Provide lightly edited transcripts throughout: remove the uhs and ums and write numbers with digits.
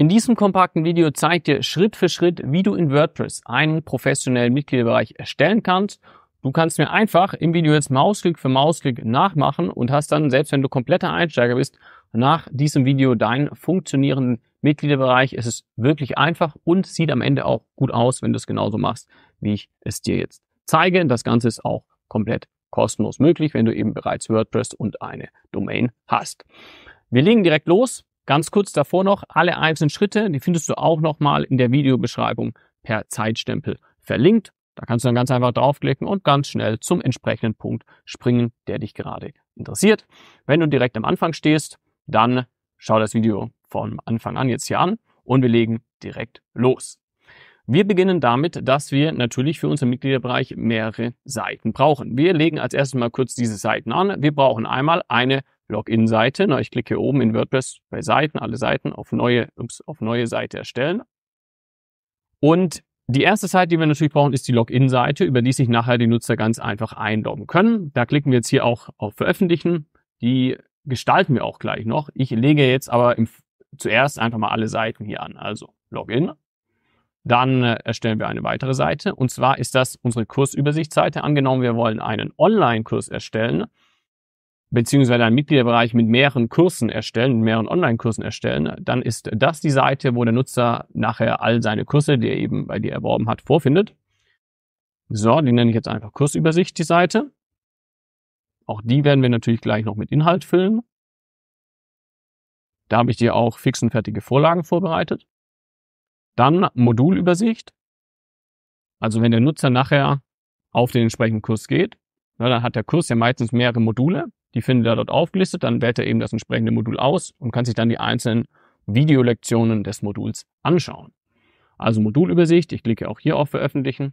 In diesem kompakten Video zeigt dir Schritt für Schritt, wie du in WordPress einen professionellen Mitgliederbereich erstellen kannst. Du kannst mir einfach im Video jetzt Mausklick für Mausklick nachmachen und hast dann, selbst wenn du kompletter Einsteiger bist, nach diesem Video deinen funktionierenden Mitgliederbereich. Es ist wirklich einfach und sieht am Ende auch gut aus, wenn du es genauso machst, wie ich es dir jetzt zeige. Das Ganze ist auch komplett kostenlos möglich, wenn du eben bereits WordPress und eine Domain hast. Wir legen direkt los. Ganz kurz davor noch, alle einzelnen Schritte, die findest du auch nochmal in der Videobeschreibung per Zeitstempel verlinkt. Da kannst du dann ganz einfach draufklicken und ganz schnell zum entsprechenden Punkt springen, der dich gerade interessiert. Wenn du direkt am Anfang stehst, dann schau das Video von Anfang an jetzt hier an und wir legen direkt los. Wir beginnen damit, dass wir natürlich für unseren Mitgliederbereich mehrere Seiten brauchen. Wir legen als erstes mal kurz diese Seiten an. Wir brauchen einmal eine Login-Seite. Ich klicke hier oben in WordPress bei Seiten, alle Seiten, auf neue Seite erstellen. Und die erste Seite, die wir natürlich brauchen, ist die Login-Seite, über die sich nachher die Nutzer ganz einfach einloggen können. Da klicken wir jetzt hier auch auf Veröffentlichen. Die gestalten wir auch gleich noch. Ich lege jetzt aber zuerst einfach mal alle Seiten hier an. Also Login. Dann erstellen wir eine weitere Seite. Und zwar ist das unsere Kursübersichtsseite. Angenommen, wir wollen einen Online-Kurs erstellen, beziehungsweise einen Mitgliederbereich mit mehreren Kursen erstellen, mit mehreren Online-Kursen erstellen, dann ist das die Seite, wo der Nutzer nachher all seine Kurse, die er eben bei dir erworben hat, vorfindet. So, die nenne ich jetzt einfach Kursübersicht, die Seite. Auch die werden wir natürlich gleich noch mit Inhalt füllen. Da habe ich dir auch fix und fertige Vorlagen vorbereitet. Dann Modulübersicht. Also wenn der Nutzer nachher auf den entsprechenden Kurs geht, dann hat der Kurs ja meistens mehrere Module. Die findet er dort aufgelistet, dann wählt er eben das entsprechende Modul aus und kann sich dann die einzelnen Videolektionen des Moduls anschauen. Also Modulübersicht, ich klicke auch hier auf Veröffentlichen.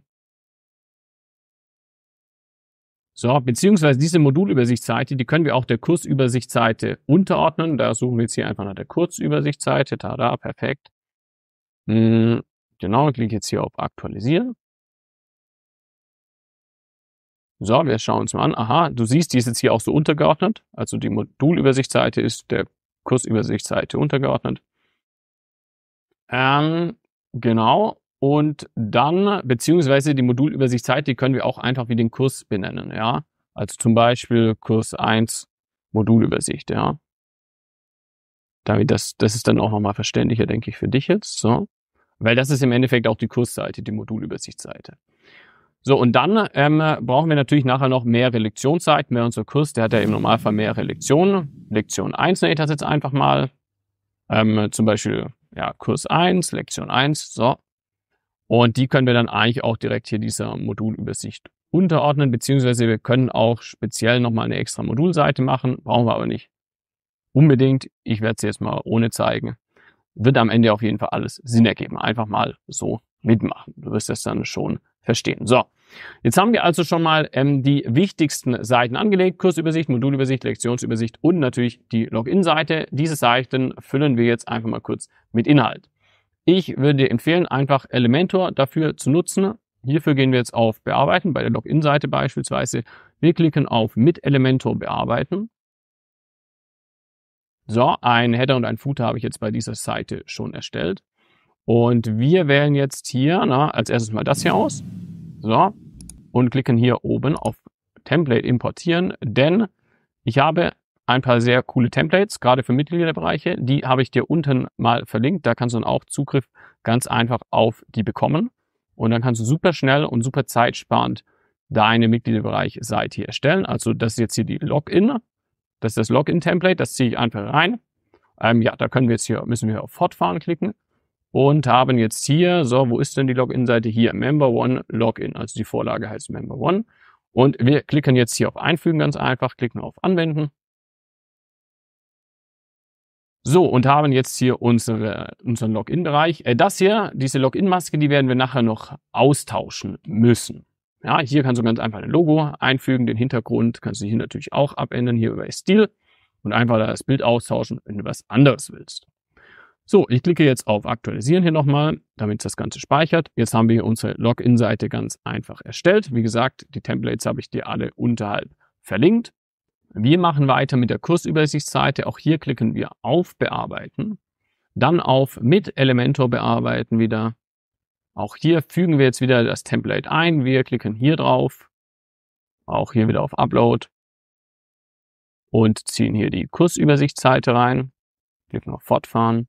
So, beziehungsweise diese Modulübersichtsseite, die können wir auch der Kursübersichtsseite unterordnen. Da suchen wir jetzt hier einfach nach der Kursübersichtsseite. Tada, perfekt. Genau, ich klicke jetzt hier auf Aktualisieren. So, wir schauen uns mal an. Aha, du siehst, die ist jetzt hier auch so untergeordnet. Also die Modulübersichtsseite ist der Kursübersichtsseite untergeordnet. Genau. Und dann, beziehungsweise die Modulübersichtsseite, die können wir auch einfach wie den Kurs benennen, ja. Also zum Beispiel Kurs 1 Modulübersicht, ja. Damit das ist dann auch nochmal verständlicher, denke ich, für dich jetzt, so. Weil das ist im Endeffekt auch die Kursseite, die Modulübersichtsseite. So, und dann brauchen wir natürlich nachher noch mehrere Lektionsseiten, weil unser Kurs, der hat ja im Normalfall mehrere Lektionen. Lektion 1 nenne ich das jetzt einfach mal. Zum Beispiel, ja, Kurs 1, Lektion 1, so. Und die können wir dann eigentlich auch direkt hier dieser Modulübersicht unterordnen, beziehungsweise wir können auch speziell nochmal eine extra Modulseite machen, brauchen wir aber nicht unbedingt. Ich werde es jetzt mal ohne zeigen. Wird am Ende auf jeden Fall alles Sinn ergeben. Einfach mal so mitmachen. Du wirst das dann schon verstehen. So, jetzt haben wir also schon mal die wichtigsten Seiten angelegt. Kursübersicht, Modulübersicht, Lektionsübersicht und natürlich die Login-Seite. Diese Seiten füllen wir jetzt einfach mal kurz mit Inhalt. Ich würde dir empfehlen, einfach Elementor dafür zu nutzen. Hierfür gehen wir jetzt auf Bearbeiten, bei der Login-Seite beispielsweise. Wir klicken auf mit Elementor bearbeiten. So, ein Header und ein Footer habe ich jetzt bei dieser Seite schon erstellt. Und wir wählen jetzt hier als erstes mal das hier aus. So, und klicken hier oben auf Template importieren, denn ich habe ein paar sehr coole Templates, gerade für Mitgliederbereiche. Die habe ich dir unten mal verlinkt. Da kannst du dann auch Zugriff ganz einfach auf die bekommen. Und dann kannst du super schnell und super zeitsparend deine Mitgliederbereich-Seite hier erstellen. Also das ist jetzt hier die Login. Das ist das Login-Template. Das ziehe ich einfach rein. Ja, da können wir jetzt hier, müssen wir auf Fortfahren klicken. Und haben jetzt hier, so, wo ist denn die Login-Seite? Hier, Member One Login. Also die Vorlage heißt Member One. Und wir klicken jetzt hier auf Einfügen ganz einfach, klicken auf Anwenden. So, und haben jetzt hier unseren Login-Bereich. Das hier, diese Login-Maske, die werden wir nachher noch austauschen müssen. Ja, hier kannst du ganz einfach ein Logo einfügen, den Hintergrund kannst du hier natürlich auch abändern, hier über Stil. Und einfach das Bild austauschen, wenn du was anderes willst. So, ich klicke jetzt auf Aktualisieren hier nochmal, damit das Ganze speichert. Jetzt haben wir hier unsere Login-Seite ganz einfach erstellt. Wie gesagt, die Templates habe ich dir alle unterhalb verlinkt. Wir machen weiter mit der Kursübersichtsseite. Auch hier klicken wir auf Bearbeiten. Dann auf mit Elementor bearbeiten wieder. Auch hier fügen wir jetzt wieder das Template ein. Wir klicken hier drauf. Auch hier wieder auf Upload. Und ziehen hier die Kursübersichtsseite rein. Klicken auf Fortfahren.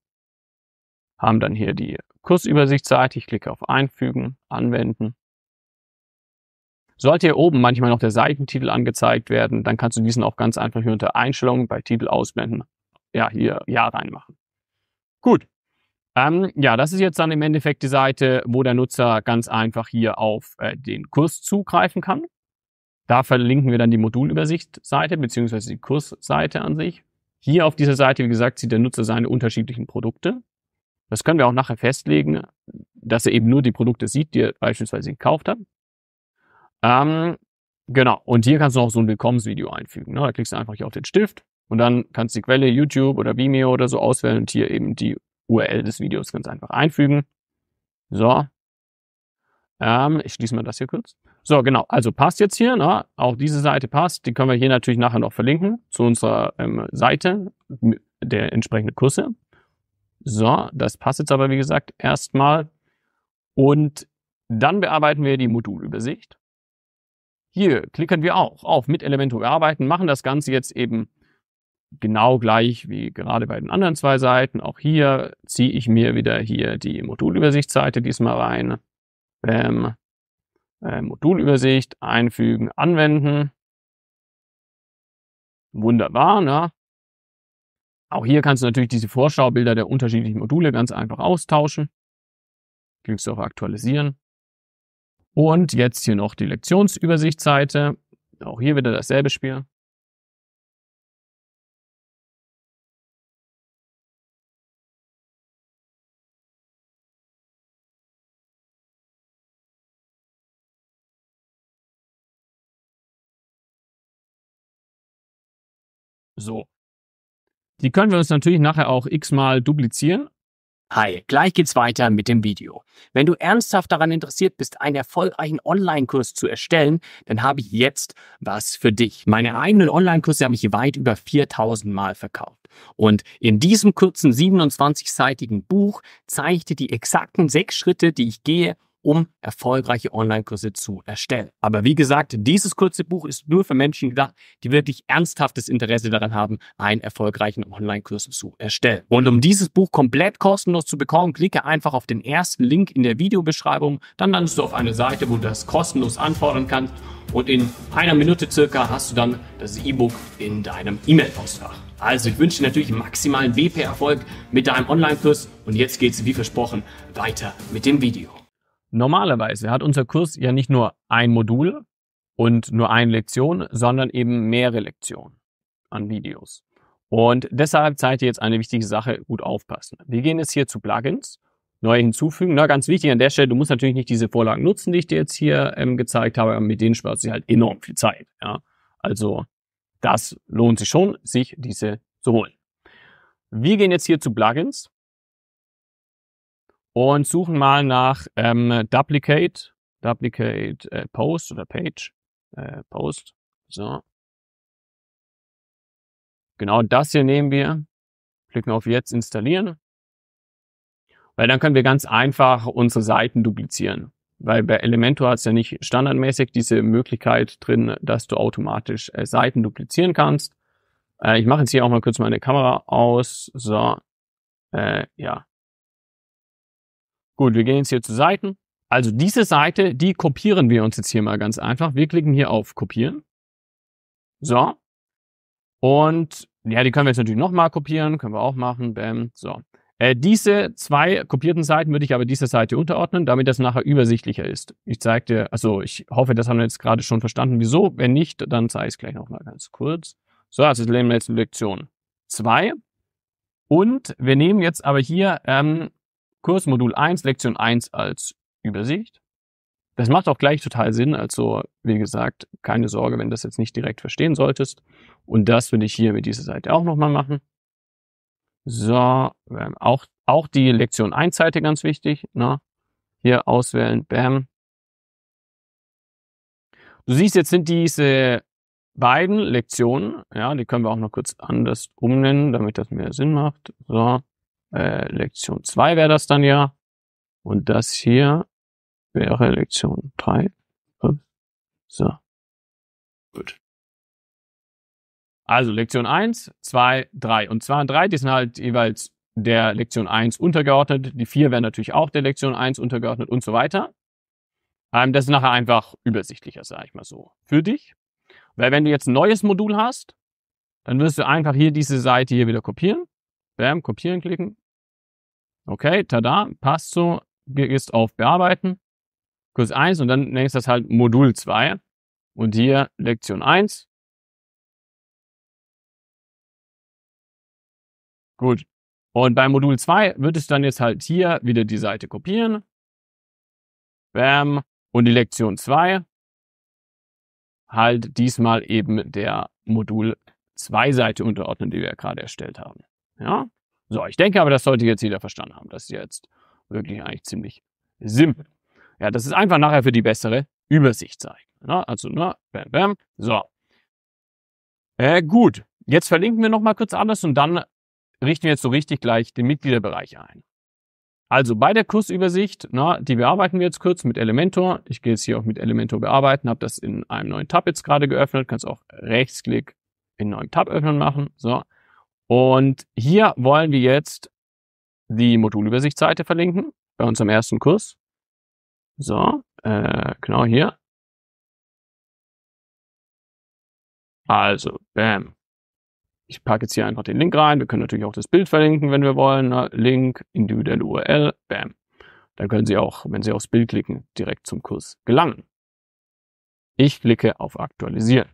Haben dann hier die Kursübersichtsseite. Ich klicke auf Einfügen, Anwenden. Sollte hier oben manchmal noch der Seitentitel angezeigt werden, dann kannst du diesen auch ganz einfach hier unter Einstellungen bei Titel ausblenden. Ja, hier Ja reinmachen. Gut. Ja, das ist jetzt dann im Endeffekt die Seite, wo der Nutzer ganz einfach hier auf den Kurs zugreifen kann. Da verlinken wir dann die Modulübersichtsseite bzw. die Kursseite an sich. Hier auf dieser Seite, wie gesagt, sieht der Nutzer seine unterschiedlichen Produkte. Das können wir auch nachher festlegen, dass er eben nur die Produkte sieht, die er beispielsweise gekauft hat. Genau, und hier kannst du auch so ein Willkommensvideo einfügen. Ne? Da klickst du einfach hier auf den Stift und dann kannst du die Quelle YouTube oder Vimeo oder so auswählen und hier eben die URL des Videos ganz einfach einfügen. So, ich schließe mal das hier kurz. So, genau, also passt jetzt hier. Ne? Auch diese Seite passt. Die können wir hier natürlich nachher noch verlinken zu unserer Seite der entsprechenden Kurse. So, das passt jetzt aber, wie gesagt, erstmal. Und dann bearbeiten wir die Modulübersicht. Hier klicken wir auch auf mit Elementor bearbeiten, machen das Ganze jetzt eben genau gleich wie gerade bei den anderen zwei Seiten. Auch hier ziehe ich mir wieder hier die Modulübersichtsseite diesmal rein. Modulübersicht, einfügen, anwenden. Wunderbar, ne? Auch hier kannst du natürlich diese Vorschaubilder der unterschiedlichen Module ganz einfach austauschen. Klickst du auf Aktualisieren. Und jetzt hier noch die Lektionsübersichtsseite. Auch hier wieder dasselbe Spiel. So. Die können wir uns natürlich nachher auch x-mal duplizieren. Hi, gleich geht's weiter mit dem Video. Wenn du ernsthaft daran interessiert bist, einen erfolgreichen Online-Kurs zu erstellen, dann habe ich jetzt was für dich. Meine eigenen Online-Kurse habe ich weit über 4000 Mal verkauft. Und in diesem kurzen 27-seitigen Buch zeige ich dir die exakten 6 Schritte, die ich gehe, um erfolgreiche Online-Kurse zu erstellen. Aber wie gesagt, dieses kurze Buch ist nur für Menschen gedacht, die wirklich ernsthaftes Interesse daran haben, einen erfolgreichen Online-Kurs zu erstellen. Und um dieses Buch komplett kostenlos zu bekommen, klicke einfach auf den ersten Link in der Videobeschreibung. Dann landest du auf eine Seite, wo du das kostenlos anfordern kannst. Und in einer Minute circa hast du dann das E-Book in deinem E-Mail-Postfach. Also ich wünsche dir natürlich maximalen WP-Erfolg mit deinem Online-Kurs. Und jetzt geht's wie versprochen weiter mit dem Video. Normalerweise hat unser Kurs ja nicht nur ein Modul und nur eine Lektion, sondern eben mehrere Lektionen an Videos. Und deshalb zeigt ihr jetzt eine wichtige Sache, gut aufpassen. Wir gehen jetzt hier zu Plugins, neue hinzufügen. Na, ganz wichtig an der Stelle, du musst natürlich nicht diese Vorlagen nutzen, die ich dir jetzt hier gezeigt habe, aber mit denen sparst du halt enorm viel Zeit. Ja? Also das lohnt sich schon, sich diese zu holen. Wir gehen jetzt hier zu Plugins. Und suchen mal nach Duplicate Post. So. Genau das hier nehmen wir. Klicken auf Jetzt installieren. Weil dann können wir ganz einfach unsere Seiten duplizieren. Weil bei Elementor hat es ja nicht standardmäßig diese Möglichkeit drin, dass du automatisch Seiten duplizieren kannst. Ich mache jetzt hier auch mal kurz meine Kamera aus. So. Ja. Gut, wir gehen jetzt hier zu Seiten. Also diese Seite, die kopieren wir uns jetzt hier mal ganz einfach. Wir klicken hier auf Kopieren. So. Und ja, die können wir jetzt natürlich nochmal kopieren. Können wir auch machen. Bam. So. Diese 2 kopierten Seiten würde ich aber dieser Seite unterordnen, damit das nachher übersichtlicher ist. Ich zeige dir, also ich hoffe, das haben wir jetzt gerade schon verstanden. Wieso? Wenn nicht, dann zeige ich es gleich nochmal ganz kurz. So, also das nehmen wir jetzt in Lektion 2. Und wir nehmen jetzt aber hier Kursmodul 1, Lektion 1 als Übersicht. Das macht auch gleich total Sinn, also wie gesagt, keine Sorge, wenn du das jetzt nicht direkt verstehen solltest. Und das würde ich hier mit dieser Seite auch nochmal machen. So, auch die Lektion 1 Seite ganz wichtig. Ne? Hier auswählen, bam. Du siehst, jetzt sind diese beiden Lektionen, ja, die können wir auch noch kurz anders umnennen, damit das mehr Sinn macht. So, Lektion 2 wäre das dann ja. Und das hier wäre Lektion 3. So. Gut. Also Lektion 1, 2, 3. Und 2 und 3, die sind halt jeweils der Lektion 1 untergeordnet. Die 4 wären natürlich auch der Lektion 1 untergeordnet und so weiter. Das ist nachher einfach übersichtlicher, sage ich mal so, für dich. Weil wenn du jetzt ein neues Modul hast, dann wirst du einfach hier diese Seite hier wieder kopieren. Bam, kopieren klicken. Okay, tada, passt so. Gehst auf Bearbeiten. Kurs 1 und dann nennst du das halt Modul 2. Und hier Lektion 1. Gut. Und bei Modul 2 würdest du dann jetzt halt hier wieder die Seite kopieren. Bam. Und die Lektion 2 halt diesmal eben der Modul 2 Seite unterordnen, die wir ja gerade erstellt haben. Ja? So, ich denke aber, das sollte jetzt jeder verstanden haben. Das ist jetzt wirklich eigentlich ziemlich simpel. Ja, das ist einfach nachher für die bessere Übersicht zeigen. Ja, also, na, bam, bam. So. Gut, jetzt verlinken wir nochmal kurz alles und dann richten wir jetzt so richtig gleich den Mitgliederbereich ein. Also bei der Kursübersicht, na, die bearbeiten wir jetzt kurz mit Elementor. Ich gehe jetzt hier auch mit Elementor bearbeiten, habe das in einem neuen Tab jetzt gerade geöffnet. Kannst auch Rechtsklick in neuen Tab öffnen machen. So. Und hier wollen wir jetzt die Modulübersichtsseite verlinken bei unserem ersten Kurs. So, genau hier. Also, bam. Ich packe jetzt hier einfach den Link rein. Wir können natürlich auch das Bild verlinken, wenn wir wollen. Link, individuelle URL, bam. Dann können Sie auch, wenn Sie aufs Bild klicken, direkt zum Kurs gelangen. Ich klicke auf Aktualisieren.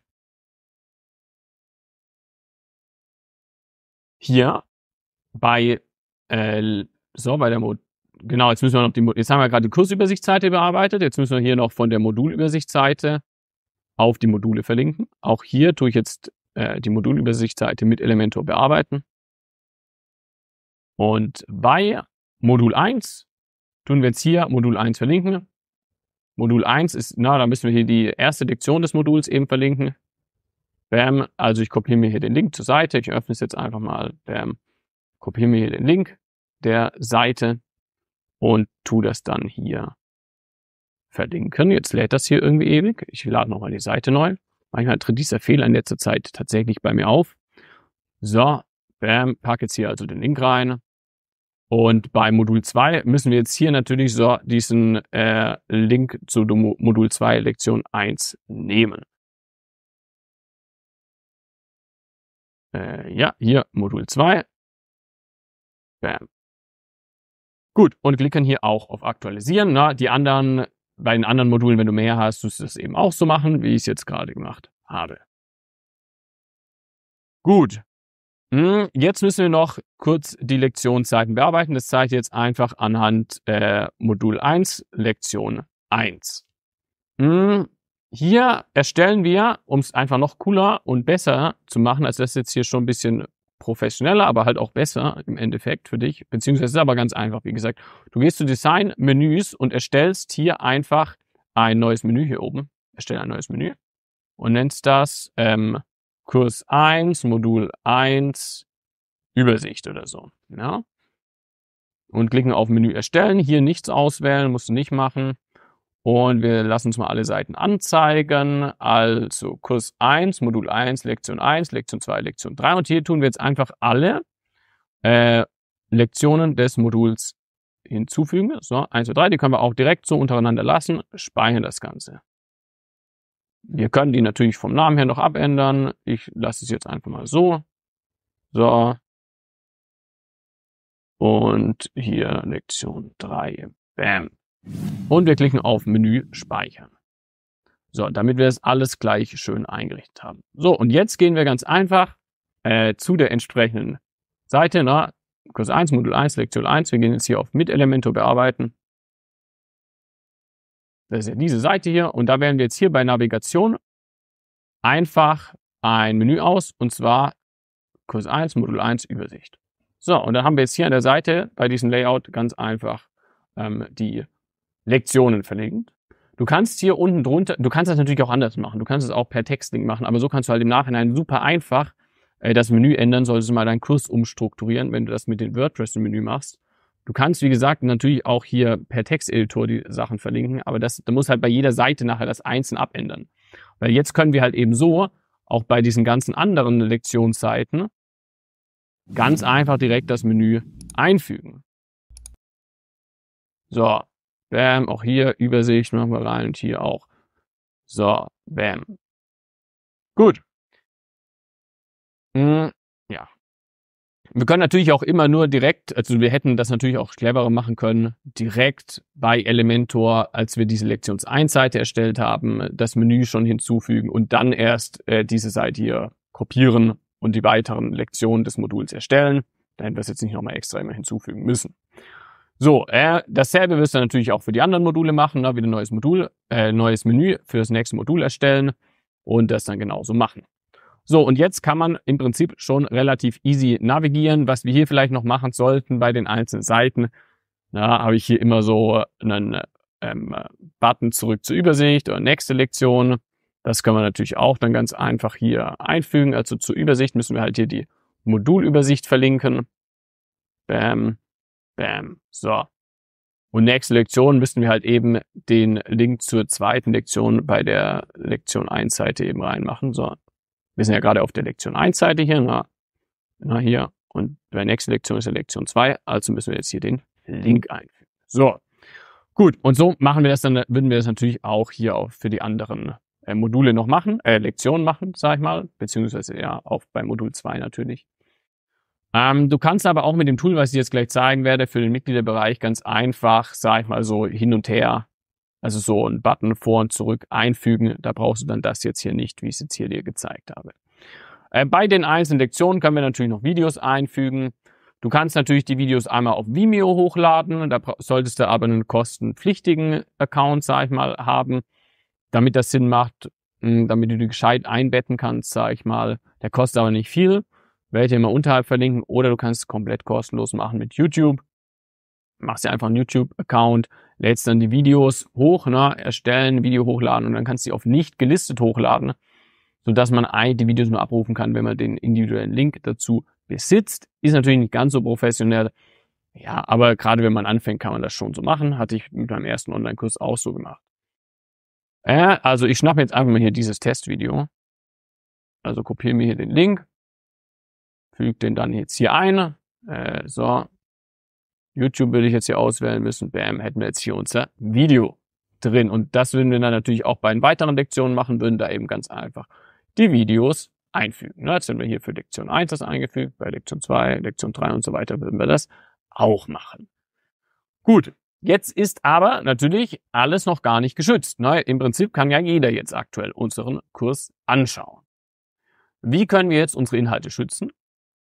Hier bei, genau, jetzt müssen wir noch die, jetzt haben wir gerade die Kursübersichtsseite bearbeitet. Jetzt müssen wir hier noch von der Modulübersichtsseite auf die Module verlinken. Auch hier tue ich jetzt die Modulübersichtsseite mit Elementor bearbeiten. Und bei Modul 1 tun wir jetzt hier Modul 1 verlinken. Modul 1 ist, na, da müssen wir hier die erste Lektion des Moduls eben verlinken. Bam, also ich kopiere mir hier den Link zur Seite. Ich öffne es jetzt einfach mal. Bam, kopiere mir hier den Link der Seite und tue das dann hier verlinken. Jetzt lädt das hier irgendwie ewig. Ich lade nochmal die Seite neu. Manchmal tritt dieser Fehler in letzter Zeit tatsächlich bei mir auf. So, bam, packe jetzt hier also den Link rein. Und bei Modul 2 müssen wir jetzt hier natürlich so diesen Link zu Modul 2 Lektion 1 nehmen. Ja, hier Modul 2. Bam. Gut, und klicken hier auch auf Aktualisieren. Na, die anderen... Bei den anderen Modulen, wenn du mehr hast, musst du das eben auch so machen, wie ich es jetzt gerade gemacht habe. Gut. Jetzt müssen wir noch kurz die Lektionsseiten bearbeiten. Das zeige ich jetzt einfach anhand Modul 1, Lektion 1. Hier erstellen wir, um es einfach noch cooler und besser zu machen, also das ist jetzt hier schon ein bisschen professioneller, aber halt auch besser im Endeffekt für dich, beziehungsweise ist aber ganz einfach, wie gesagt. Du gehst zu Design, Menüs und erstellst hier einfach ein neues Menü hier oben. Erstelle ein neues Menü und nennst das Kurs 1, Modul 1, Übersicht oder so. Ja? Und klicken auf Menü erstellen, hier nichts auswählen, musst du nicht machen. Und wir lassen uns mal alle Seiten anzeigen. Also Kurs 1, Modul 1, Lektion 1, Lektion 2, Lektion 3. Und hier tun wir jetzt einfach alle Lektionen des Moduls hinzufügen. So, 1, 2, 3, die können wir auch direkt so untereinander lassen. Speichern das Ganze. Wir können die natürlich vom Namen her noch abändern. Ich lasse es jetzt einfach mal so. So. Und hier Lektion 3. Bam. Und wir klicken auf Menü Speichern. So, damit wir das alles gleich schön eingerichtet haben. So, und jetzt gehen wir ganz einfach zu der entsprechenden Seite. Na, Kurs 1, Modul 1, Lektion 1. Wir gehen jetzt hier auf Mit Elementor bearbeiten. Das ist ja diese Seite hier. Und da wählen wir jetzt hier bei Navigation einfach ein Menü aus. Und zwar Kurs 1, Modul 1, Übersicht. So, und dann haben wir jetzt hier an der Seite bei diesem Layout ganz einfach die Lektionen verlinkt. Du kannst hier unten drunter, du kannst das natürlich auch anders machen. Du kannst es auch per Textlink machen, aber so kannst du halt im Nachhinein super einfach das Menü ändern, solltest du mal deinen Kurs umstrukturieren, wenn du das mit den WordPress im Menü machst. Du kannst, wie gesagt, natürlich auch hier per Texteditor die Sachen verlinken, aber da muss halt bei jeder Seite nachher das einzeln abändern. Weil jetzt können wir halt eben so, auch bei diesen ganzen anderen Lektionsseiten, ganz einfach direkt das Menü einfügen. So, bam, auch hier Übersicht machen wir rein und hier auch. So, bam. Gut. Ja. Wir können natürlich auch immer nur direkt, also wir hätten das natürlich auch cleverer machen können, direkt bei Elementor, als wir diese Lektions 1 Seite erstellt haben, das Menü schon hinzufügen und dann erst diese Seite hier kopieren und die weiteren Lektionen des Moduls erstellen. Da hätten wir es jetzt nicht nochmal extra immer hinzufügen müssen. So, dasselbe wirst du natürlich auch für die anderen Module machen, ne? Wieder neues Modul, neues Menü für das nächste Modul erstellen und das dann genauso machen. So, und jetzt kann man im Prinzip schon relativ easy navigieren. Was wir hier vielleicht noch machen sollten bei den einzelnen Seiten, da habe ich hier immer so einen Button zurück zur Übersicht oder nächste Lektion. Das können wir natürlich auch dann ganz einfach hier einfügen. Also zur Übersicht müssen wir halt hier die Modulübersicht verlinken. Bam. Bam, so. Und nächste Lektion müssten wir halt eben den Link zur zweiten Lektion bei der Lektion 1 Seite eben reinmachen. So, wir sind ja gerade auf der Lektion 1 Seite hier, na hier. Und bei der nächsten Lektion ist ja Lektion 2, also müssen wir jetzt hier den Link einfügen. So, gut. Und so machen wir das dann, würden wir das natürlich auch hier auch für die anderen Module noch machen, Lektionen machen, sag ich mal, beziehungsweise ja auch bei Modul 2 natürlich. Du kannst aber auch mit dem Tool, was ich jetzt gleich zeigen werde, für den Mitgliederbereich ganz einfach, sag ich mal so, hin und her, also so einen Button vor und zurück einfügen. Da brauchst du dann das jetzt hier nicht, wie ich es jetzt hier dir gezeigt habe. Bei den einzelnen Lektionen können wir natürlich noch Videos einfügen. Du kannst natürlich die Videos einmal auf Vimeo hochladen. Da solltest du aber einen kostenpflichtigen Account, sag ich mal, haben, damit das Sinn macht, damit du die gescheit einbetten kannst, sag ich mal. Der kostet aber nicht viel. Werde ich dir mal unterhalb verlinken, oder du kannst es komplett kostenlos machen mit YouTube. Machst dir einfach einen YouTube-Account, lädst dann die Videos hoch, ne? Erstellen, Video hochladen und dann kannst du die auf nicht gelistet hochladen, sodass man eigentlich die Videos nur abrufen kann, wenn man den individuellen Link dazu besitzt. Ist natürlich nicht ganz so professionell, ja, aber gerade wenn man anfängt, kann man das schon so machen. Hatte ich mit meinem ersten Online-Kurs auch so gemacht. Also ich schnappe jetzt einfach mal hier dieses Testvideo. Also kopiere mir hier den Link. Füge den dann jetzt hier ein. So. YouTube würde ich jetzt hier auswählen müssen. Bam, hätten wir jetzt hier unser Video drin. Und das würden wir dann natürlich auch bei den weiteren Lektionen machen, würden da eben ganz einfach die Videos einfügen. Jetzt sind wir hier für Lektion 1 das eingefügt, bei Lektion 2, Lektion 3 und so weiter würden wir das auch machen. Gut, jetzt ist aber natürlich alles noch gar nicht geschützt. Im Prinzip kann ja jeder jetzt aktuell unseren Kurs anschauen. Wie können wir jetzt unsere Inhalte schützen?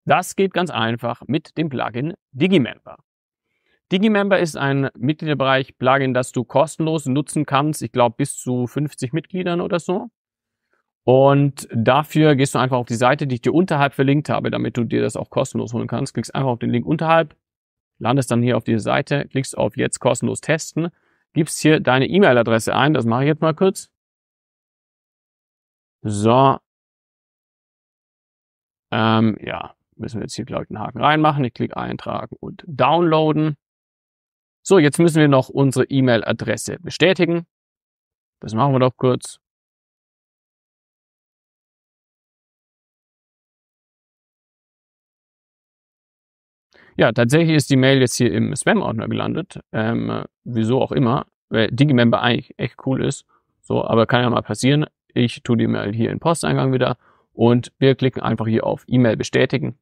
Das geht ganz einfach mit dem Plugin Digimember. Digimember ist ein Mitgliederbereich-Plugin, das du kostenlos nutzen kannst. Ich glaube, bis zu 50 Mitgliedern oder so. Und dafür gehst du einfach auf die Seite, die ich dir unterhalb verlinkt habe, damit du dir das auch kostenlos holen kannst. Klickst einfach auf den Link unterhalb, landest dann hier auf diese Seite, klickst auf jetzt kostenlos testen, gibst hier deine E-Mail-Adresse ein. Das mache ich jetzt mal kurz. So. Ja. Müssen wir jetzt hier, glaube ich, einen Haken reinmachen. Ich klicke eintragen und downloaden. So, jetzt müssen wir noch unsere E-Mail-Adresse bestätigen. Das machen wir doch kurz. Ja, tatsächlich ist die Mail jetzt hier im Spam-Ordner gelandet. Wieso auch immer. Weil Digimember eigentlich echt cool ist. So, aber kann ja mal passieren. Ich tue die Mail hier in den Posteingang wieder. Und wir klicken einfach hier auf E-Mail bestätigen.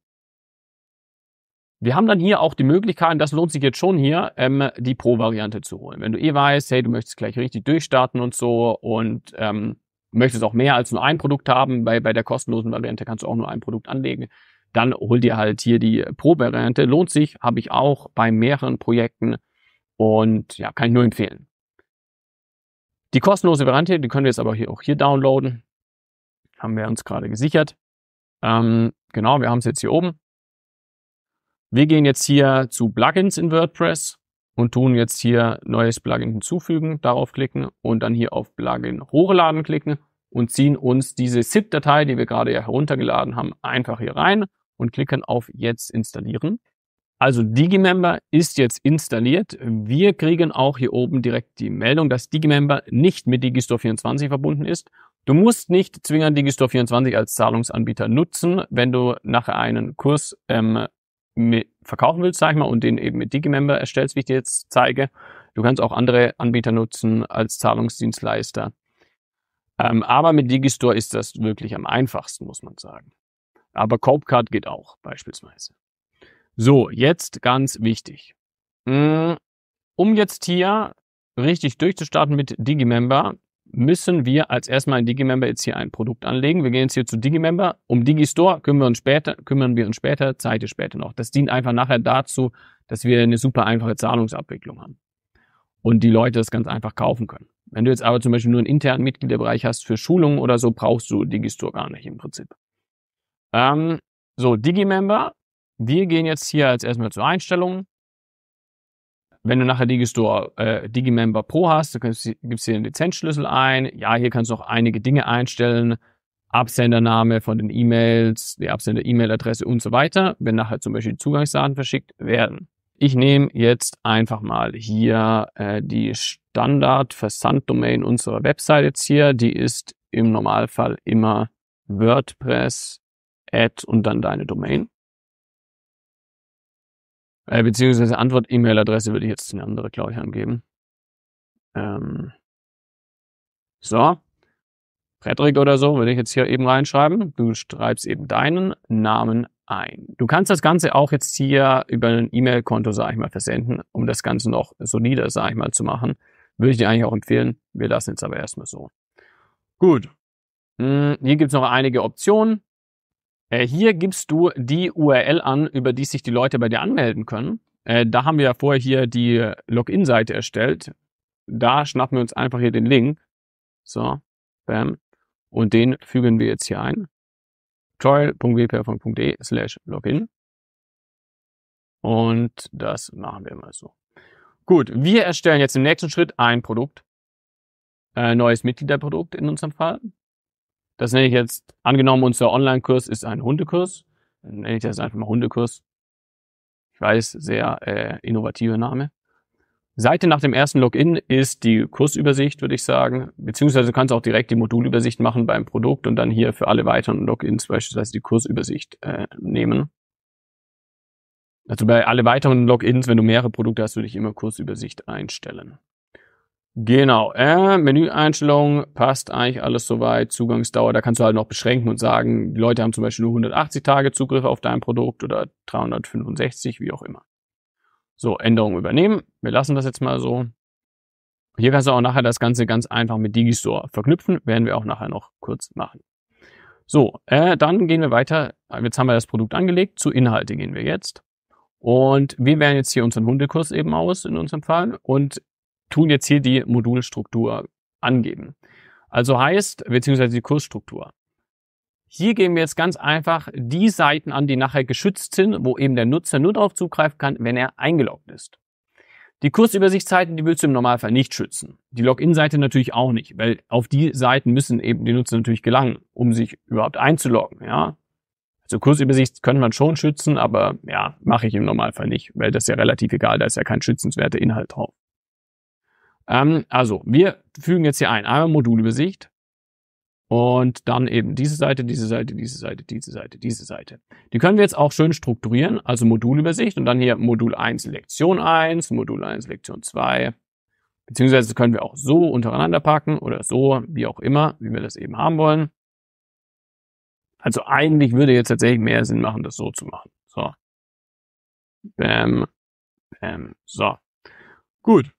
Wir haben dann hier auch die Möglichkeit, das lohnt sich jetzt schon hier, die Pro-Variante zu holen. Wenn du eh weißt, hey, du möchtest gleich richtig durchstarten und so und möchtest auch mehr als nur ein Produkt haben, weil bei der kostenlosen Variante kannst du auch nur ein Produkt anlegen, dann hol dir halt hier die Pro-Variante. Lohnt sich, habe ich auch bei mehreren Projekten und ja, kann ich nur empfehlen. Die kostenlose Variante, die können wir jetzt aber hier auch hier downloaden. Haben wir uns gerade gesichert. Genau, wir haben es jetzt hier oben. Wir gehen jetzt hier zu Plugins in WordPress und tun jetzt hier neues Plugin hinzufügen, darauf klicken und dann hier auf Plugin hochladen klicken und ziehen uns diese ZIP-Datei, die wir gerade ja heruntergeladen haben, einfach hier rein und klicken auf Jetzt installieren. Also Digimember ist jetzt installiert. Wir kriegen auch hier oben direkt die Meldung, dass Digimember nicht mit Digistore24 verbunden ist. Du musst nicht zwingend Digistore24 als Zahlungsanbieter nutzen, wenn du nachher einen Kurs verkaufen willst, sag ich mal, und den eben mit Digimember erstellst, wie ich dir jetzt zeige. Du kannst auch andere Anbieter nutzen als Zahlungsdienstleister. Aber mit Digistore ist das wirklich am einfachsten, muss man sagen. Aber Copecard geht auch beispielsweise. So, jetzt ganz wichtig. Um jetzt hier richtig durchzustarten mit Digimember, müssen wir als erstmal in Digimember jetzt hier ein Produkt anlegen. Wir gehen jetzt hier zu Digimember. Um Digistore kümmern wir uns später, zeige ich später noch. Das dient einfach nachher dazu, dass wir eine super einfache Zahlungsabwicklung haben und die Leute das ganz einfach kaufen können. Wenn du jetzt aber zum Beispiel nur einen internen Mitgliederbereich hast für Schulungen oder so, brauchst du Digistore gar nicht im Prinzip. So, Digimember. Wir gehen jetzt hier als erstmal zur Einstellungen. Wenn du nachher Digimember Pro hast, du gibst hier den Lizenzschlüssel ein. Ja, hier kannst du noch einige Dinge einstellen. Absendername von den E-Mails, die Absender-E-Mail-Adresse und so weiter, wenn nachher zum Beispiel Zugangsdaten verschickt werden. Ich nehme jetzt einfach mal hier die Standard-Versanddomain unserer Website jetzt hier. Die ist im Normalfall immer WordPress, Ad und dann deine Domain. Beziehungsweise Antwort-E-Mail-Adresse würde ich jetzt eine andere, glaube ich, angeben. So. Frederik oder so würde ich jetzt hier eben reinschreiben. Du schreibst eben deinen Namen ein. Du kannst das Ganze auch jetzt hier über ein E-Mail-Konto, sage ich mal, versenden, um das Ganze noch solider, sage ich mal, zu machen. Würde ich dir eigentlich auch empfehlen. Wir lassen jetzt aber erstmal so. Gut. Hier gibt es noch einige Optionen. Hier gibst du die URL an, über die sich die Leute bei dir anmelden können. Da haben wir ja vorher hier die Login-Seite erstellt. Da schnappen wir uns einfach hier den Link. So, bam. Und den fügen wir jetzt hier ein. tutorial.wperfolg.de/login. Und das machen wir mal so. Gut, wir erstellen jetzt im nächsten Schritt ein Produkt. Neues Mitgliederprodukt in unserem Fall. Das nenne ich jetzt, angenommen unser Online-Kurs ist ein Hundekurs, dann nenne ich das einfach mal Hundekurs. Ich weiß, sehr innovativer Name. Seite nach dem ersten Login ist die Kursübersicht, würde ich sagen, beziehungsweise du kannst auch direkt die Modulübersicht machen beim Produkt und dann hier für alle weiteren Logins beispielsweise die Kursübersicht nehmen. Also bei alle weiteren Logins, wenn du mehrere Produkte hast, würde ich immer Kursübersicht einstellen. Genau, Menüeinstellung passt eigentlich alles soweit, Zugangsdauer, da kannst du halt noch beschränken und sagen, die Leute haben zum Beispiel nur 180 Tage Zugriff auf dein Produkt oder 365, wie auch immer. So, Änderungen übernehmen, wir lassen das jetzt mal so. Hier kannst du auch nachher das Ganze ganz einfach mit Digistore verknüpfen, werden wir auch nachher noch kurz machen. So, dann gehen wir weiter, jetzt haben wir das Produkt angelegt, zu Inhalte gehen wir jetzt. Und wir wählen jetzt hier unseren Hundekurs eben aus, in unserem Fall, und tun jetzt hier die Modulstruktur angeben. Also heißt, beziehungsweise die Kursstruktur. Hier geben wir jetzt ganz einfach die Seiten an, die nachher geschützt sind, wo eben der Nutzer nur darauf zugreifen kann, wenn er eingeloggt ist. Die Kursübersichtsseiten, die willst du im Normalfall nicht schützen. Die Login-Seite natürlich auch nicht, weil auf die Seiten müssen eben die Nutzer natürlich gelangen, um sich überhaupt einzuloggen. Ja? Also Kursübersicht könnte man schon schützen, aber ja, mache ich im Normalfall nicht, weil das ist ja relativ egal, da ist ja kein schützenswerter Inhalt drauf. Also, wir fügen jetzt hier ein, einmal Modulübersicht und dann eben diese Seite, diese Seite, diese Seite, diese Seite, diese Seite. Die können wir jetzt auch schön strukturieren, also Modulübersicht und dann hier Modul 1 Lektion 1, Modul 1 Lektion 2, beziehungsweise können wir auch so untereinander packen oder so, wie auch immer, wie wir das eben haben wollen. Also eigentlich würde jetzt tatsächlich mehr Sinn machen, das so zu machen. So. Bam, bam, so. Gut.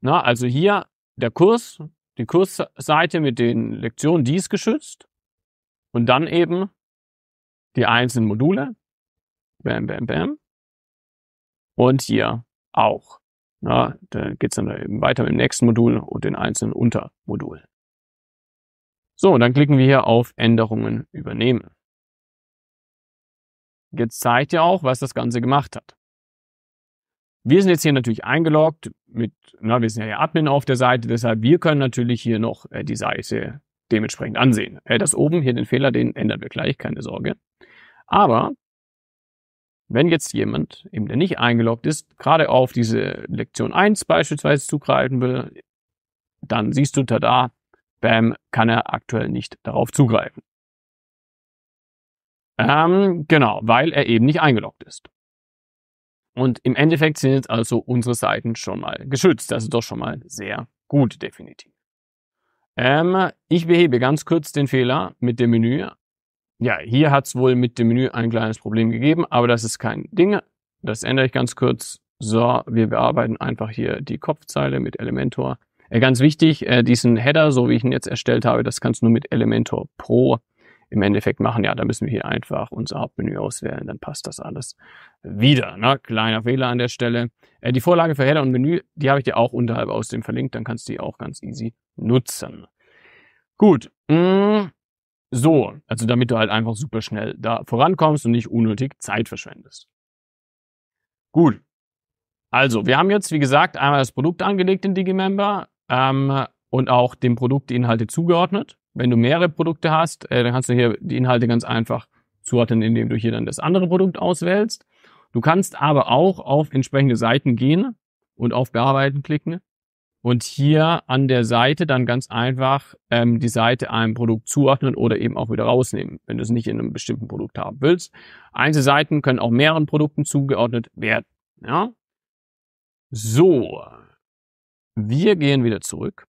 Na, also hier der Kurs, die Kursseite mit den Lektionen, die ist geschützt. Und dann eben die einzelnen Module. Bam, bam, bam. Und hier auch. Na, da geht es dann eben weiter mit dem nächsten Modul und den einzelnen Untermodulen. So, dann klicken wir hier auf Änderungen übernehmen. Jetzt zeigt ihr auch, was das Ganze gemacht hat. Wir sind jetzt hier natürlich eingeloggt, wir sind ja Admin auf der Seite, deshalb wir können natürlich hier noch die Seite dementsprechend ansehen. Das oben hier, den Fehler, den ändern wir gleich, keine Sorge. Aber wenn jetzt jemand, eben der nicht eingeloggt ist, gerade auf diese Lektion 1 beispielsweise zugreifen will, dann siehst du, tada, bam, kann er aktuell nicht darauf zugreifen. Genau, weil er eben nicht eingeloggt ist. Und im Endeffekt sind jetzt also unsere Seiten schon mal geschützt. Das ist doch schon mal sehr gut, definitiv. Ich behebe ganz kurz den Fehler mit dem Menü. Ja, hier hat es wohl mit dem Menü ein kleines Problem gegeben, aber das ist kein Ding. Das ändere ich ganz kurz. So, wir bearbeiten einfach hier die Kopfzeile mit Elementor. Ganz wichtig, diesen Header, so wie ich ihn jetzt erstellt habe, das kannst du nur mit Elementor Pro im Endeffekt machen. Ja, da müssen wir hier einfach unser Hauptmenü auswählen, dann passt das alles wieder. Ne? Kleiner Fehler an der Stelle. Die Vorlage für Header und Menü, die habe ich dir auch unterhalb aus dem verlinkt, dann kannst du die auch ganz easy nutzen. Gut, so, also damit du halt einfach super schnell da vorankommst und nicht unnötig Zeit verschwendest. Gut, also wir haben jetzt, wie gesagt, einmal das Produkt angelegt in Digimember und auch dem Produkt die Inhalte zugeordnet. Wenn du mehrere Produkte hast, dann kannst du hier die Inhalte ganz einfach zuordnen, indem du hier dann das andere Produkt auswählst. Du kannst aber auch auf entsprechende Seiten gehen und auf Bearbeiten klicken und hier an der Seite dann ganz einfach die Seite einem Produkt zuordnen oder eben auch wieder rausnehmen, wenn du es nicht in einem bestimmten Produkt haben willst. Einzelseiten können auch mehreren Produkten zugeordnet werden. Ja? So, wir gehen wieder zurück.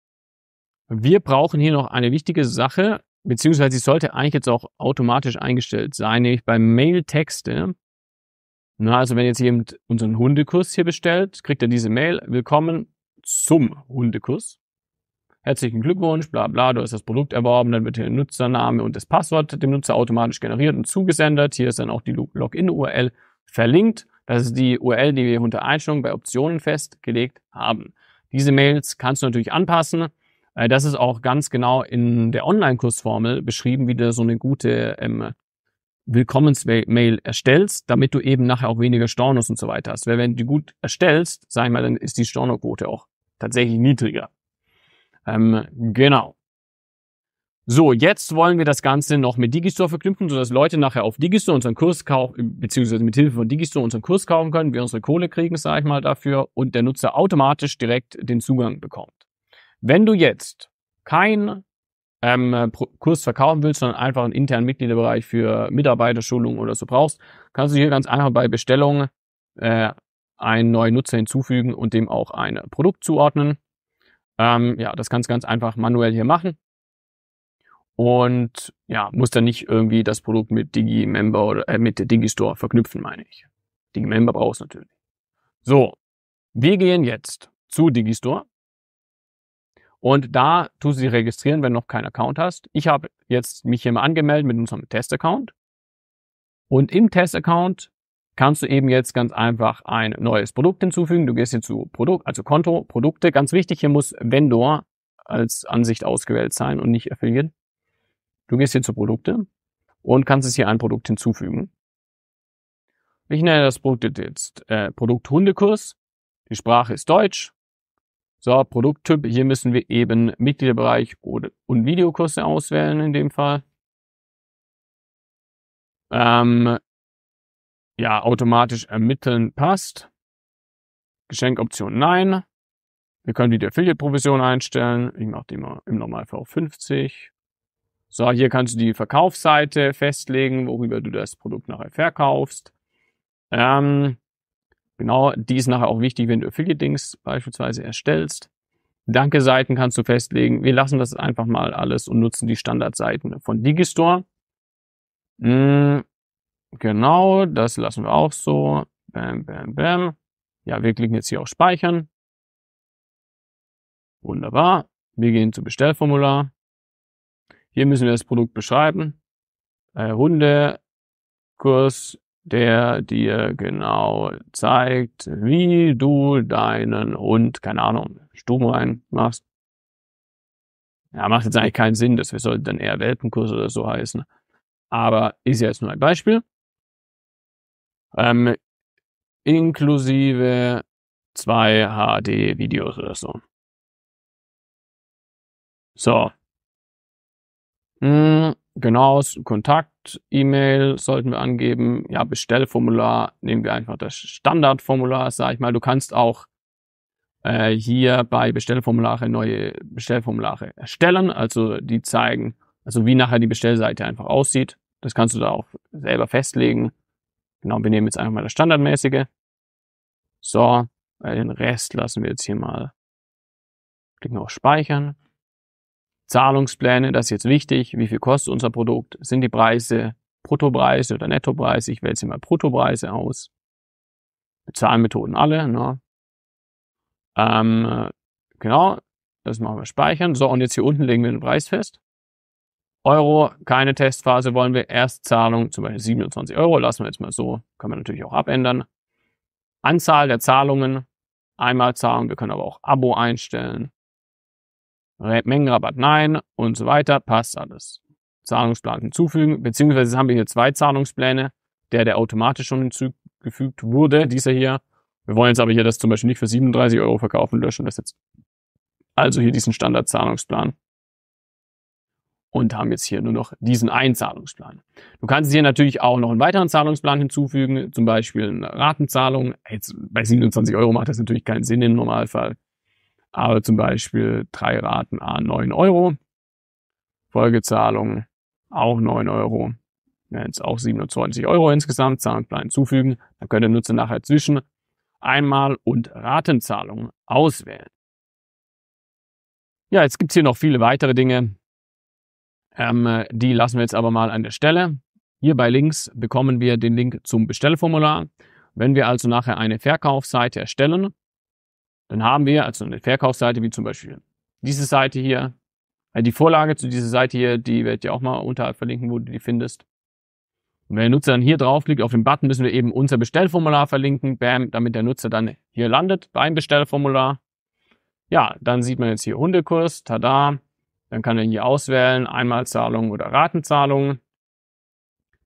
Wir brauchen hier noch eine wichtige Sache, beziehungsweise sie sollte eigentlich jetzt auch automatisch eingestellt sein, nämlich bei Mail-Texte. Na, also wenn jetzt jemand unseren Hundekuss hier bestellt, kriegt er diese Mail, willkommen zum Hundekuss. Herzlichen Glückwunsch, bla bla, du hast das Produkt erworben, dann wird hier der Nutzername und das Passwort dem Nutzer automatisch generiert und zugesendet. Hier ist dann auch die Login-URL verlinkt. Das ist die URL, die wir unter Einstellungen bei Optionen festgelegt haben. Diese Mails kannst du natürlich anpassen. Das ist auch ganz genau in der Online-Kursformel beschrieben, wie du so eine gute Willkommens-Mail erstellst, damit du eben nachher auch weniger Stornos und so weiter hast. Weil wenn du gut erstellst, sag ich mal, dann ist die Stornoquote auch tatsächlich niedriger. Genau. So, jetzt wollen wir das Ganze noch mit Digistore verknüpfen, sodass Leute nachher auf Digistore unseren Kurs kaufen, beziehungsweise mit Hilfe von Digistore unseren Kurs kaufen können, wir unsere Kohle kriegen, sag ich mal, dafür und der Nutzer automatisch direkt den Zugang bekommt. Wenn du jetzt keinen Kurs verkaufen willst, sondern einfach einen internen Mitgliederbereich für Mitarbeiterschulungen oder so brauchst, kannst du hier ganz einfach bei Bestellung einen neuen Nutzer hinzufügen und dem auch ein Produkt zuordnen. Ja, das kannst du ganz einfach manuell hier machen. Und ja, musst dann nicht irgendwie das Produkt mit Digimember oder mit der Digistore verknüpfen, meine ich. Digimember brauchst du natürlich. So, wir gehen jetzt zu Digistore. Und da tust du dich registrieren, wenn du noch keinen Account hast. Ich habe jetzt mich hier mal angemeldet mit unserem Test-Account. Und im Test-Account kannst du eben jetzt ganz einfach ein neues Produkt hinzufügen. Du gehst hier zu Produkt, also Konto, Produkte. Ganz wichtig, hier muss Vendor als Ansicht ausgewählt sein und nicht Affiliate. Du gehst hier zu Produkte und kannst es hier ein Produkt hinzufügen. Ich nenne das Produkt jetzt Produkt Hundekurs. Die Sprache ist Deutsch. So, Produkttyp, hier müssen wir eben Mitgliederbereich und Videokurse auswählen in dem Fall. Ja, automatisch ermitteln passt. Geschenkoption nein. Wir können die Affiliate-Provision einstellen. Ich mache die mal im Normalfall auf 50. So, hier kannst du die Verkaufsseite festlegen, worüber du das Produkt nachher verkaufst. Genau, die ist nachher auch wichtig, wenn du Affiliate-Dings beispielsweise erstellst. Danke-Seiten kannst du festlegen. Wir lassen das einfach mal alles und nutzen die Standardseiten von Digistore. Genau, das lassen wir auch so. Bam, bam, bam. Ja, wir klicken jetzt hier auf Speichern. Wunderbar. Wir gehen zu Bestellformular. Hier müssen wir das Produkt beschreiben. Hundekurs, der dir genau zeigt, wie du deinen Hund, keine Ahnung, Stuben rein machst. Ja, macht jetzt eigentlich keinen Sinn, dass wir sollten dann eher Welpenkurs oder so heißen. Aber ist ja jetzt nur ein Beispiel. Inklusive 2 HD-Videos oder so. So. Genau, Kontakt, E-Mail sollten wir angeben. Ja, Bestellformular nehmen wir einfach das Standardformular, sage ich mal. Du kannst auch hier bei Bestellformulare neue Bestellformulare erstellen. Also die zeigen, also wie nachher die Bestellseite einfach aussieht. Das kannst du da auch selber festlegen. Genau, wir nehmen jetzt einfach mal das Standardmäßige. So, den Rest lassen wir jetzt hier mal. Klicken auf Speichern. Zahlungspläne, das ist jetzt wichtig. Wie viel kostet unser Produkt? Sind die Preise Bruttopreise oder Nettopreise? Ich wähle jetzt hier mal Bruttopreise aus. Bezahlmethoden alle. Ne? Genau, das machen wir Speichern. So, und jetzt hier unten legen wir den Preis fest. Euro, keine Testphase, wollen wir Erstzahlung, zum Beispiel 27 Euro, lassen wir jetzt mal so, können wir natürlich auch abändern. Anzahl der Zahlungen, Einmalzahlung, wir können aber auch Abo einstellen. Mengenrabatt nein und so weiter, passt alles. Zahlungsplan hinzufügen, beziehungsweise haben wir hier zwei Zahlungspläne, der automatisch schon hinzugefügt wurde, dieser hier. Wir wollen jetzt aber hier das zum Beispiel nicht für 37 Euro verkaufen, löschen das jetzt. Also hier diesen Standardzahlungsplan. Und haben jetzt hier nur noch diesen einen Zahlungsplan. Du kannst hier natürlich auch noch einen weiteren Zahlungsplan hinzufügen, zum Beispiel eine Ratenzahlung. Jetzt bei 27 Euro macht das natürlich keinen Sinn im Normalfall. Aber zum Beispiel 3 Raten à 9 Euro. Folgezahlung auch 9 Euro. Ja, jetzt auch 27 Euro insgesamt. Zahlungsplan hinzufügen. Dann könnt der Nutzer nachher zwischen Einmal- und Ratenzahlung auswählen. Ja, jetzt gibt es hier noch viele weitere Dinge. Die lassen wir jetzt aber mal an der Stelle. Hier bei Links bekommen wir den Link zum Bestellformular. Wenn wir also nachher eine Verkaufsseite erstellen, dann haben wir also eine Verkaufsseite wie zum Beispiel diese Seite hier. Die Vorlage zu dieser Seite hier, die werde ich dir auch mal unterhalb verlinken, wo du die findest. Und wenn der Nutzer dann hier draufklickt, auf den Button, müssen wir eben unser Bestellformular verlinken, bam, damit der Nutzer dann hier landet beim Bestellformular. Ja, dann sieht man jetzt hier Hundekurs, tada. Dann kann er hier auswählen, Einmalzahlung oder Ratenzahlung,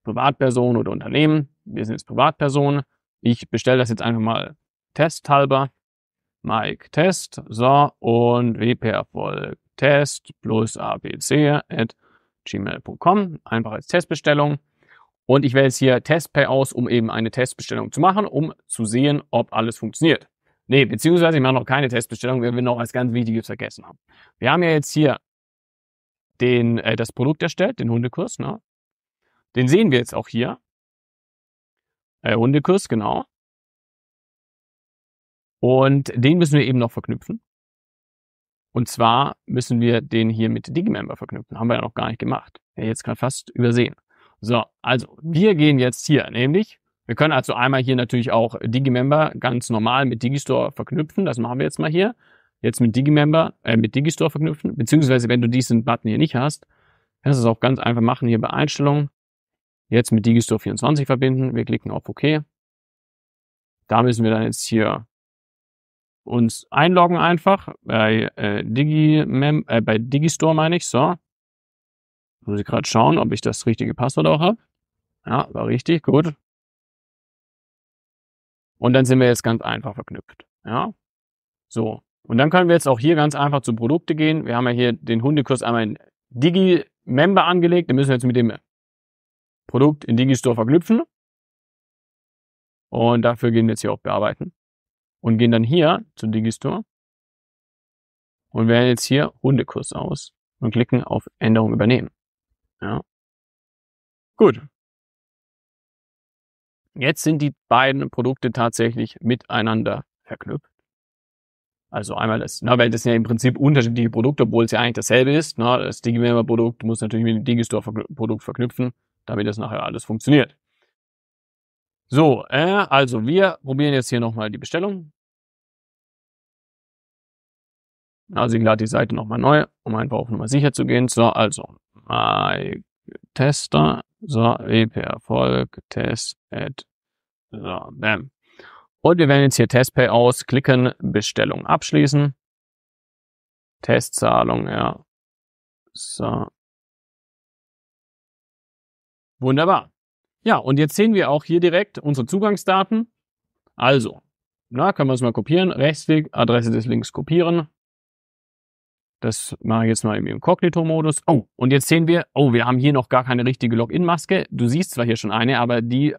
Privatperson oder Unternehmen. Wir sind jetzt Privatperson. Ich bestelle das jetzt einfach mal testhalber. Mike Test, so, und WPerfolg Test plus abc@gmail.com. Einfach als Testbestellung. Und ich wähle jetzt hier Testpay aus, um eben eine Testbestellung zu machen, um zu sehen, ob alles funktioniert. Ne, beziehungsweise ich mache noch keine Testbestellung, weil wir noch was ganz Wichtiges vergessen haben. Wir haben ja jetzt hier das Produkt erstellt, den Hundekurs, ne? Den sehen wir jetzt auch hier. Hundekurs, genau. Und den müssen wir eben noch verknüpfen. Und zwar müssen wir den hier mit Digimember verknüpfen. Haben wir ja noch gar nicht gemacht. Jetzt gerade fast übersehen. So, also wir gehen jetzt hier nämlich, wir können also einmal hier natürlich auch Digimember ganz normal mit Digistore verknüpfen. Das machen wir jetzt mal hier. Jetzt mit Digimember, mit Digistore verknüpfen, beziehungsweise wenn du diesen Button hier nicht hast, kannst du es auch ganz einfach machen, hier bei Einstellungen, jetzt mit Digistore24 verbinden, wir klicken auf OK. Da müssen wir dann jetzt hier uns einloggen einfach, bei Digistore meine ich, so. Muss ich gerade schauen, ob ich das richtige Passwort auch habe. Ja, war richtig, gut. Und dann sind wir jetzt ganz einfach verknüpft, ja. So. Und dann können wir jetzt auch hier ganz einfach zu Produkte gehen. Wir haben ja hier den Hundekurs einmal in Digimember angelegt. Den müssen wir jetzt mit dem Produkt in Digistore verknüpfen. Und dafür gehen wir jetzt hier auf Bearbeiten. Und gehen dann hier zu Digistore. Und wählen jetzt hier Hundekurs aus. Und klicken auf Änderung übernehmen. Ja. Gut. Jetzt sind die beiden Produkte tatsächlich miteinander verknüpft. Also einmal das, na, weil das sind ja im Prinzip unterschiedliche Produkte, obwohl es ja eigentlich dasselbe ist. Na, das Digimember-Produkt muss natürlich mit dem Digistore-Produkt verknüpfen, damit das nachher alles funktioniert. So, also wir probieren jetzt hier nochmal die Bestellung. Also ich lade die Seite nochmal neu, um einfach auf Nummer sicher zu gehen. So, also MyTester, so, WPerfolg, Test, Add, so, bam. Und wir wählen jetzt hier Testpay aus, klicken, Bestellung abschließen. Testzahlung, ja. So. Wunderbar. Ja, und jetzt sehen wir auch hier direkt unsere Zugangsdaten. Also, na, können wir es mal kopieren. Rechtsklick, Adresse des Links kopieren. Das mache ich jetzt mal im Inkognito-Modus. Oh, und jetzt sehen wir, oh, wir haben hier noch gar keine richtige Login-Maske. Du siehst zwar hier schon eine, aber die,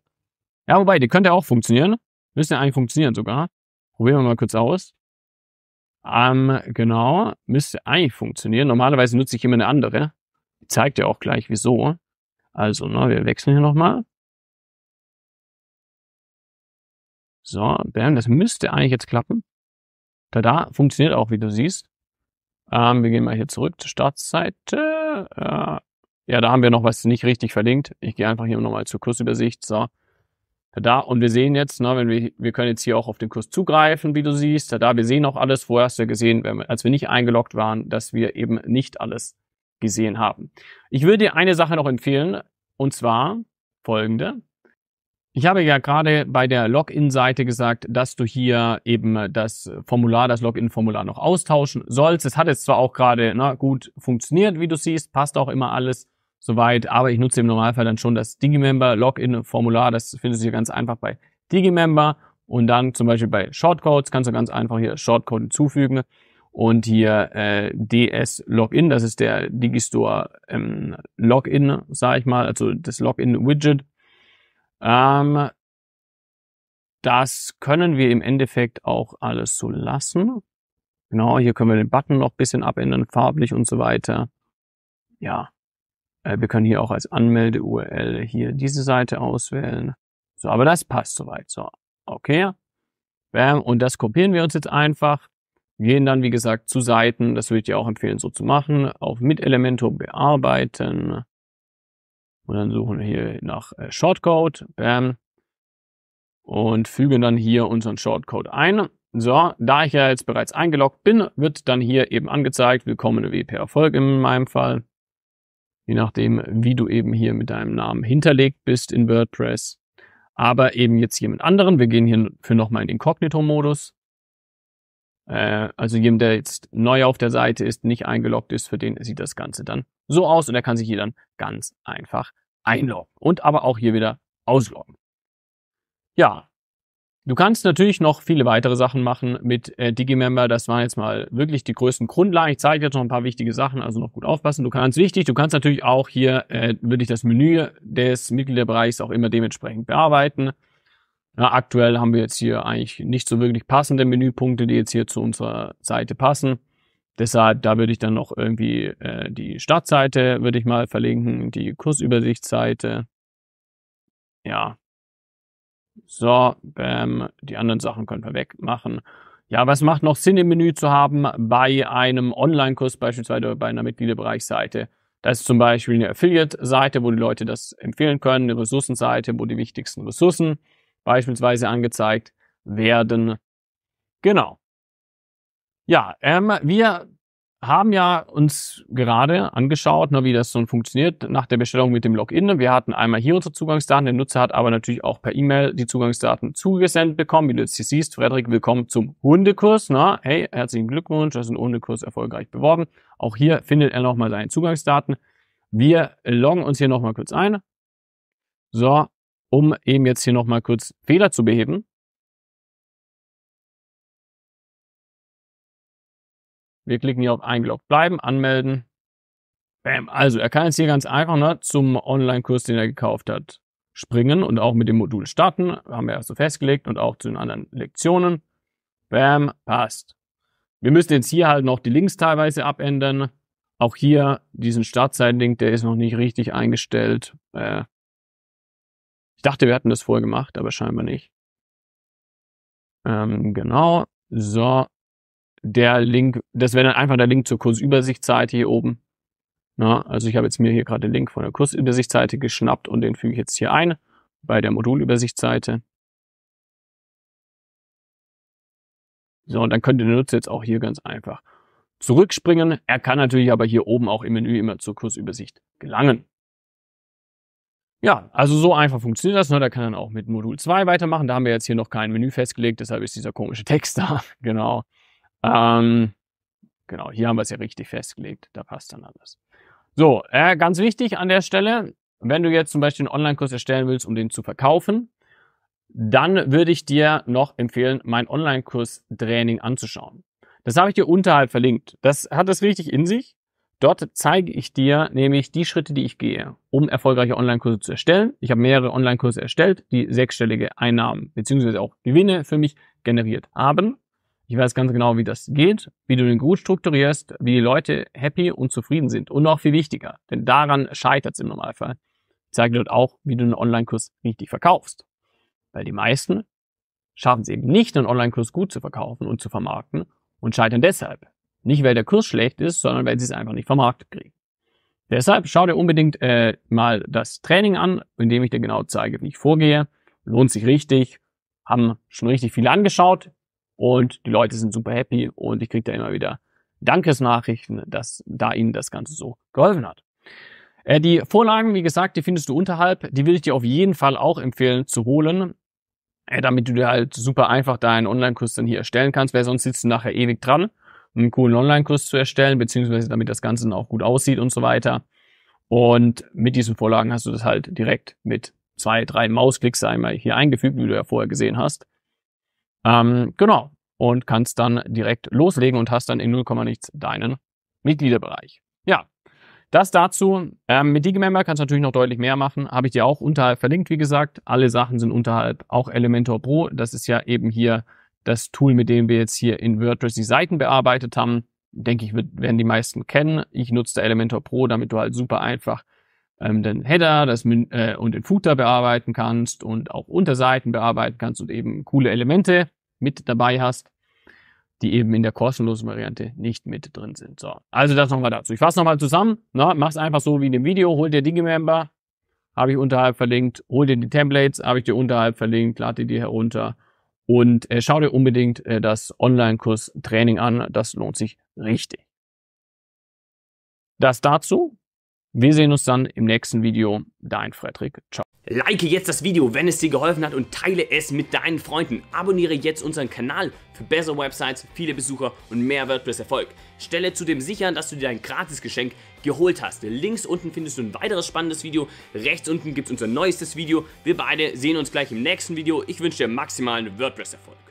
ja, wobei, die könnte auch funktionieren. Müsste eigentlich funktionieren sogar. Probieren wir mal kurz aus. Genau, müsste eigentlich funktionieren. Normalerweise nutze ich immer eine andere. Die zeigt ja auch gleich, wieso. Also, ne, wir wechseln hier nochmal. So, bam, das müsste eigentlich jetzt klappen. Tada, funktioniert auch, wie du siehst. Wir gehen mal hier zurück zur Startseite. Ja, da haben wir noch was nicht richtig verlinkt. Ich gehe einfach hier nochmal zur Kursübersicht. So, tada. Und wir sehen jetzt, ne, wenn wir können jetzt hier auch auf den Kurs zugreifen, wie du siehst. Tada, wir sehen auch alles. Vorher hast du gesehen, als wir nicht eingeloggt waren, dass wir eben nicht alles gesehen haben. Ich würde dir eine Sache noch empfehlen, und zwar folgende. Ich habe ja gerade bei der Login-Seite gesagt, dass du hier eben das Formular, das Login-Formular noch austauschen sollst. Es hat jetzt zwar auch gerade gut funktioniert, wie du siehst, passt auch immer alles soweit, aber ich nutze im Normalfall dann schon das Digimember-Login-Formular. Das findest du hier ganz einfach bei Digimember und dann zum Beispiel bei Shortcodes kannst du ganz einfach hier Shortcode hinzufügen und hier DS-Login, das ist der Digistore-Login, sage ich mal, also das Login-Widget. Das können wir im Endeffekt auch alles so lassen. Genau, hier können wir den Button noch ein bisschen abändern, farblich und so weiter. Ja, wir können hier auch als Anmelde-URL hier diese Seite auswählen. So, aber das passt soweit. So, okay. Bam, und das kopieren wir uns jetzt einfach. Gehen dann, wie gesagt, zu Seiten. Das würde ich dir auch empfehlen, so zu machen. Auf mit Elementor bearbeiten. Und dann suchen wir hier nach Shortcode. Bam. Und fügen dann hier unseren Shortcode ein. So, da ich ja jetzt bereits eingeloggt bin, wird dann hier eben angezeigt, willkommen WPerfolg in meinem Fall. Je nachdem, wie du eben hier mit deinem Namen hinterlegt bist in WordPress. Aber eben jetzt jemand anderen. Wir gehen hier für nochmal in den Inkognito-Modus. Also jemand, der jetzt neu auf der Seite ist, nicht eingeloggt ist, für den sieht das Ganze dann so aus. Und er kann sich hier dann ganz einfach einloggen und aber auch hier wieder ausloggen. Ja, du kannst natürlich noch viele weitere Sachen machen mit Digimember. Das waren jetzt mal wirklich die größten Grundlagen. Ich zeige jetzt noch ein paar wichtige Sachen, also noch gut aufpassen. Du kannst natürlich auch hier wirklich das Menü des Mitgliederbereichs auch immer dementsprechend bearbeiten. Na, aktuell haben wir jetzt hier eigentlich nicht so wirklich passende Menüpunkte, die jetzt hier zu unserer Seite passen. Deshalb, da würde ich dann noch irgendwie die Startseite würde ich mal verlinken, die Kursübersichtsseite. Ja. So, bam, die anderen Sachen können wir wegmachen. Ja, was macht noch Sinn im Menü zu haben bei einem Online-Kurs beispielsweise oder bei einer Mitgliederbereichsseite? Das ist zum Beispiel eine Affiliate-Seite, wo die Leute das empfehlen können, eine Ressourcenseite, wo die wichtigsten Ressourcen beispielsweise angezeigt werden. Genau. Ja, wir haben ja uns gerade angeschaut, wie das so funktioniert nach der Bestellung mit dem Login. Wir hatten einmal hier unsere Zugangsdaten. Der Nutzer hat aber natürlich auch per E-Mail die Zugangsdaten zugesendet bekommen. Wie du jetzt hier siehst, Frederik, willkommen zum Hundekurs. Na, hey, herzlichen Glückwunsch, du hast einen Hundekurs erfolgreich beworben. Auch hier findet er nochmal seine Zugangsdaten. Wir loggen uns hier nochmal kurz ein. So. Um eben jetzt hier nochmal kurz Fehler zu beheben. Wir klicken hier auf eingeloggt bleiben, anmelden. Bam. Also er kann jetzt hier ganz einfach zum Online-Kurs, den er gekauft hat, springen und auch mit dem Modul starten. Haben wir ja so festgelegt und auch zu den anderen Lektionen. Bam, passt. Wir müssen jetzt hier halt noch die Links teilweise abändern. Auch hier diesen Startseiten-Link, der ist noch nicht richtig eingestellt. Ich dachte, wir hatten das vorher gemacht, aber scheinbar nicht. Genau. So. Der Link, das wäre dann einfach der Link zur Kursübersichtsseite hier oben. Na, also ich habe jetzt mir hier gerade den Link von der Kursübersichtsseite geschnappt und den füge ich jetzt hier ein bei der Modulübersichtsseite. So, und dann könnte der Nutzer jetzt auch hier ganz einfach zurückspringen. Er kann natürlich aber hier oben auch im Menü immer zur Kursübersicht gelangen. Ja, also so einfach funktioniert das. Da kann er auch mit Modul 2 weitermachen. Da haben wir jetzt hier noch kein Menü festgelegt, deshalb ist dieser komische Text da. Genau. Genau, hier haben wir es ja richtig festgelegt. Da passt dann alles. So, ganz wichtig an der Stelle, wenn du jetzt zum Beispiel einen Online-Kurs erstellen willst, um den zu verkaufen, dann würde ich dir noch empfehlen, mein Online-Kurs-Training anzuschauen. Das habe ich dir unterhalb verlinkt. Das hat es richtig in sich. Dort zeige ich dir nämlich die Schritte, die ich gehe, um erfolgreiche Online-Kurse zu erstellen. Ich habe mehrere Online-Kurse erstellt, die sechsstellige Einnahmen bzw. auch Gewinne für mich generiert haben. Ich weiß ganz genau, wie das geht, wie du den gut strukturierst, wie die Leute happy und zufrieden sind. Und noch viel wichtiger, denn daran scheitert es im Normalfall. Ich zeige dort auch, wie du einen Online-Kurs richtig verkaufst. Weil die meisten schaffen es eben nicht, einen Online-Kurs gut zu verkaufen und zu vermarkten und scheitern deshalb. Nicht, weil der Kurs schlecht ist, sondern weil sie es einfach nicht vermarktet kriegen. Deshalb schau dir unbedingt mal das Training an, in dem ich dir genau zeige, wie ich vorgehe. Lohnt sich richtig, haben schon richtig viele angeschaut und die Leute sind super happy und ich kriege da immer wieder Dankesnachrichten, dass da ihnen das Ganze so geholfen hat. Die Vorlagen, wie gesagt, die findest du unterhalb. Die will ich dir auf jeden Fall auch empfehlen zu holen, damit du dir halt super einfach deinen Online-Kurs dann hier erstellen kannst, weil sonst sitzt du nachher ewig dran, einen coolen Online-Kurs zu erstellen, beziehungsweise damit das Ganze dann auch gut aussieht und so weiter. Und mit diesen Vorlagen hast du das halt direkt mit 2, 3 Mausklicks einmal hier eingefügt, wie du ja vorher gesehen hast. Genau. Und kannst dann direkt loslegen und hast dann in 0, nichts deinen Mitgliederbereich. Ja, das dazu. Mit Digimember kannst du natürlich noch deutlich mehr machen. Habe ich dir auch unterhalb verlinkt, wie gesagt. Alle Sachen sind unterhalb. Auch Elementor Pro, das ist ja eben hier das Tool, mit dem wir jetzt hier in WordPress die Seiten bearbeitet haben, denke ich, werden die meisten kennen. Ich nutze da Elementor Pro, damit du halt super einfach den Header und den Footer bearbeiten kannst und auch Unterseiten bearbeiten kannst und eben coole Elemente mit dabei hast, die eben in der kostenlosen Variante nicht mit drin sind. So, also das nochmal dazu. Ich fasse nochmal zusammen. Mach es einfach so wie in dem Video. Hol dir Digimember, habe ich unterhalb verlinkt. Hol dir die Templates, habe ich dir unterhalb verlinkt. Lad die dir herunter. Und schau dir unbedingt das Online-Kurs-Training an. Das lohnt sich richtig. Das dazu. Wir sehen uns dann im nächsten Video. Dein Frederik. Ciao. Like jetzt das Video, wenn es dir geholfen hat und teile es mit deinen Freunden. Abonniere jetzt unseren Kanal für bessere Websites, viele Besucher und mehr WordPress-Erfolg. Stelle zudem sicher, dass du dir dein Gratis-Geschenk geholt hast. Links unten findest du ein weiteres spannendes Video. Rechts unten gibt es unser neuestes Video. Wir beide sehen uns gleich im nächsten Video. Ich wünsche dir maximalen WordPress-Erfolg.